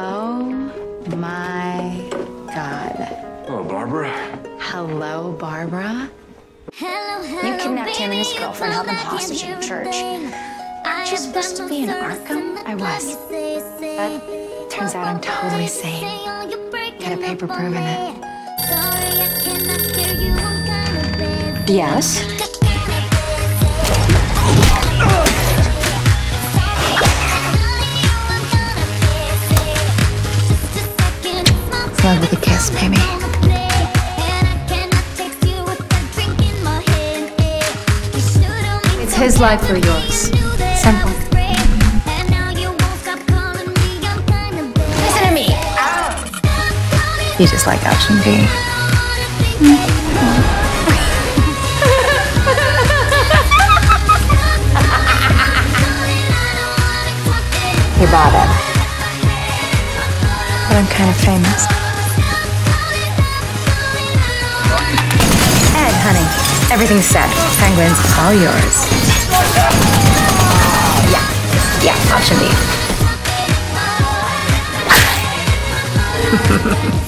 Oh my God. Hello, Barbara. Hello, Barbara. Hello, you kidnapped him and his girlfriend, held them hostage in church. Aren't you supposed to be in Arkham? I was. But turns out I'm totally sane. Got a paper proving it. Yes? Love with a kiss, baby. It's his life or yours. Simple. Listen to me. Oh. You just like option B. You bought it. But I'm kind of famous. Ed, honey, everything's set. Penguins, all yours. Yeah, option B.